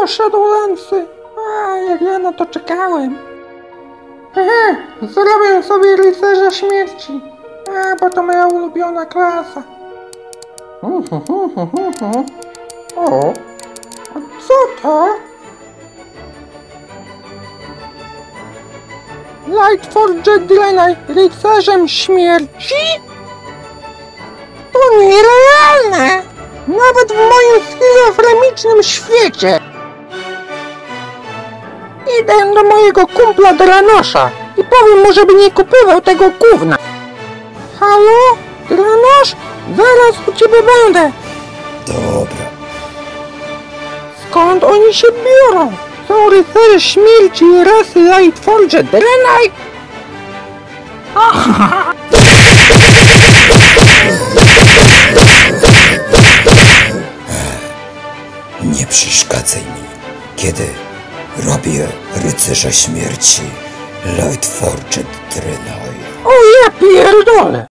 O, Shadowlandsy! A, jak ja na to czekałem! Hehe, zrobię sobie rycerza śmierci! A, bo to moja ulubiona klasa! O, a co to? Lightforged Draenei rycerzem śmierci? To nierealne! Nawet w moim schizofrenicznym świecie! Idę do mojego kumpla Dranosza i powiem mu, żeby nie kupował tego gówna. Halo? Dranosz? Zaraz u ciebie będę! Dobra. Skąd oni się biorą? Są rycerze śmierci i rasy Lightforged Draenei? Nie przeszkadzaj mi, kiedy robię rycerza śmierci Lightforged Draenei. O ja pierdolę!